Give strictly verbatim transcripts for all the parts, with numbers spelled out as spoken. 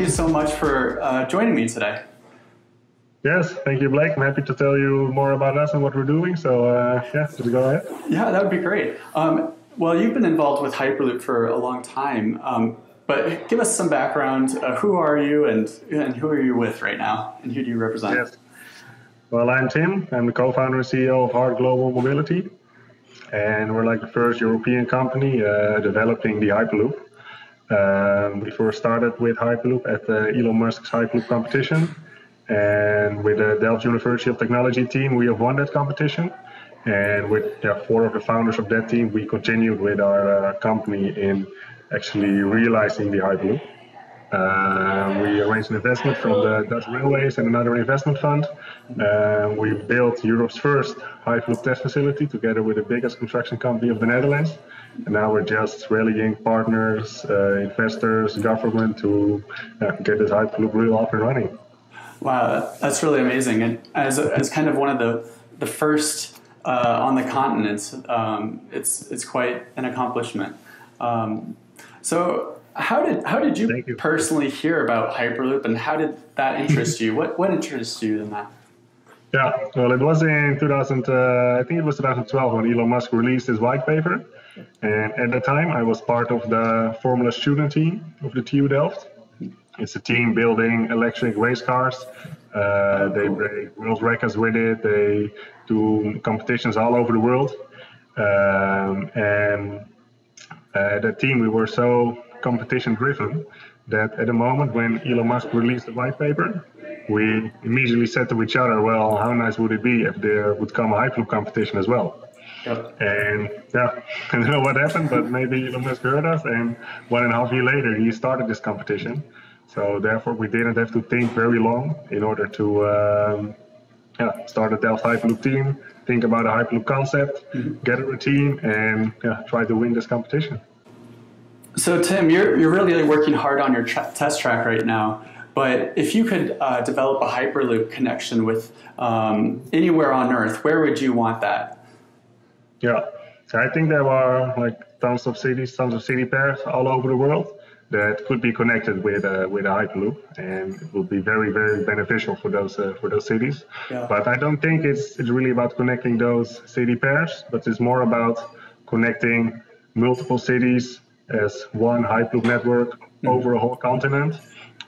thank you so much for uh, joining me today. Yes, thank you, Blake. I'm happy to tell you more about us and what we're doing. So uh, yeah, just go ahead. Yeah, that would be great. Um, well, you've been involved with Hyperloop for a long time, um, but give us some background. Uh, who are you and, and who are you with right now, and who do you represent? Yes. Well, I'm Tim. I'm the co-founder and C E O of Hardt Global Mobility. And we're like the first European company uh, developing the Hyperloop. Um, we first started with Hyperloop at uh, Elon Musk's Hyperloop competition. And with the Delft University of Technology team, we have won that competition. And with yeah, four of the founders of that team, we continued with our uh, company in actually realizing the Hyperloop. Uh, we arranged an investment from the Dutch Railways and another investment fund. Uh, we built Europe's first Hyperloop test facility together with the biggest construction company of the Netherlands. And now we're just rallying partners, uh, investors, government to uh, get this Hyperloop really up and running. Wow, that's really amazing. And as, as kind of one of the, the first uh, on the continent, um, it's, it's quite an accomplishment. Um, so how did, how did you, you personally hear about Hyperloop, and how did that interest you? What, what interests you in that? Yeah, well, it was in two thousand, uh, I think it was two thousand twelve when Elon Musk released his white paper. And at the time, I was part of the Formula student team of the T U Delft. It's a team building electric race cars. Uh, they break world records with it. They do competitions all over the world. Um, and uh, the team, we were so competition driven that at the moment when Elon Musk released the white paper, we immediately said to each other, well, how nice would it be if there would come a Hyperloop competition as well? Yep. And yeah, I don't know what happened, but maybe Elon Musk heard us, and one and a half year later, he started this competition. So therefore, we didn't have to think very long in order to um, yeah, start a Delft Hyperloop team, think about a Hyperloop concept, mm-hmm. gather a team, and yeah, try to win this competition. So Tim, you're, you're really working hard on your tra test track right now, but if you could uh, develop a Hyperloop connection with um, anywhere on Earth, where would you want that? Yeah, so I think there are like tons of cities, tons of city pairs all over the world that could be connected with uh, with a Hyperloop, and it will be very, very beneficial for those uh, for those cities. Yeah. But I don't think it's it's really about connecting those city pairs, but it's more about connecting multiple cities as one Hyperloop network mm-hmm. over a whole continent.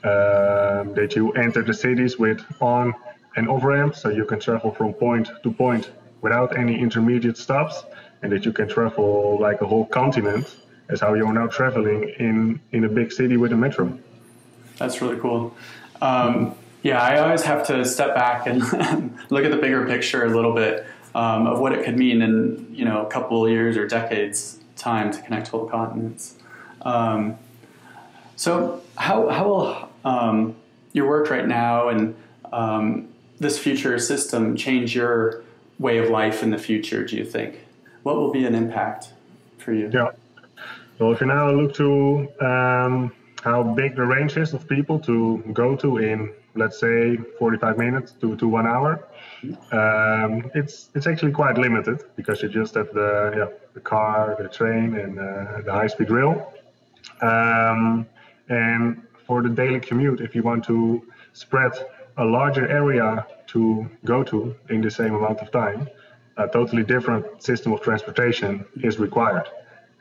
Um, that you enter the cities with on and off ramps, so you can travel from point to point without any intermediate stops, and that you can travel like a whole continent. Is how you're now traveling in, in a big city with a metro. That's really cool. Um, yeah, I always have to step back and look at the bigger picture a little bit um, of what it could mean in you know a couple of years or decades time to connect whole continents. Um, so how, how will um, your work right now and um, this future system change your way of life in the future, do you think? What will be an impact for you? Yeah. So if you now look to um, how big the range is of people to go to in, let's say, forty-five minutes to, to one hour, um, it's it's actually quite limited because you just have the, yeah, the car, the train, and uh, the high-speed rail. Um, and for the daily commute, if you want to spread a larger area to go to in the same amount of time, a totally different system of transportation is required.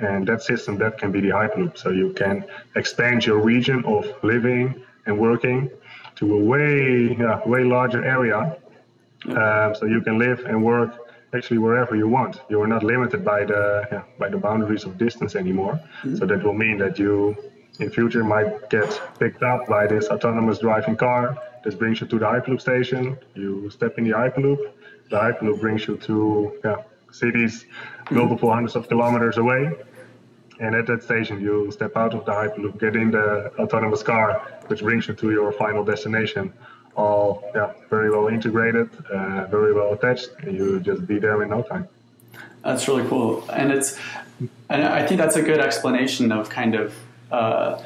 And that system, that can be the Hyperloop. So you can expand your region of living and working to a way, yeah, way larger area. Um, so you can live and work actually wherever you want. You are not limited by the, yeah, by the boundaries of distance anymore. Mm-hmm. So that will mean that you, in future, might get picked up by this autonomous driving car. This brings you to the Hyperloop station. You step in the Hyperloop. The Hyperloop brings you to yeah, cities multiple mm-hmm. hundreds of kilometers away. And at that station, you step out of the Hyperloop, get in the autonomous car, which brings you to your final destination. All yeah, very well integrated, uh, very well attached, and you just be there in no time. That's really cool, and it's, and I think that's a good explanation of kind of uh,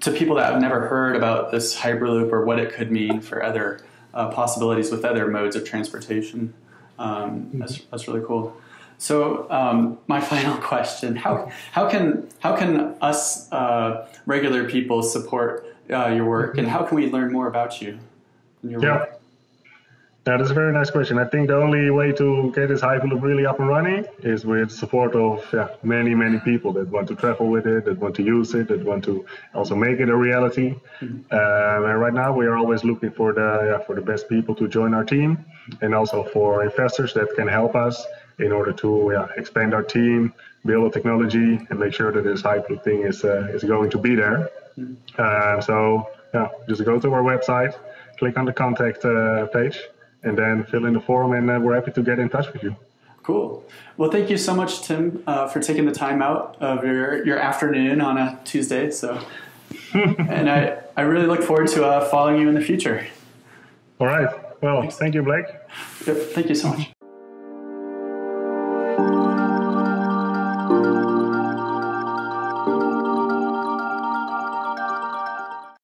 to people that have never heard about this Hyperloop or what it could mean for other uh, possibilities with other modes of transportation. Um, that's that's really cool. So um, my final question: how how can how can us uh, regular people support uh, your work, and how can we learn more about you and your yeah. work? Yeah, that's a very nice question. I think the only way to get this Hyperloop really up and running is with support of yeah, many, many people that want to travel with it, that want to use it, that want to also make it a reality. Mm-hmm. um, and right now we are always looking for the, yeah, for the best people to join our team, and also for investors that can help us in order to yeah, expand our team, build a technology, and make sure that this Hyperloop thing is, uh, is going to be there. Mm-hmm. uh, so yeah, just go to our website, click on the contact uh, page, and then fill in the form, and uh, we're happy to get in touch with you. Cool. Well, thank you so much, Tim, uh, for taking the time out of your, your afternoon on a Tuesday. So, and I, I really look forward to uh, following you in the future. All right. Well, thanks. Thank you, Blake. Yep, thank you so much.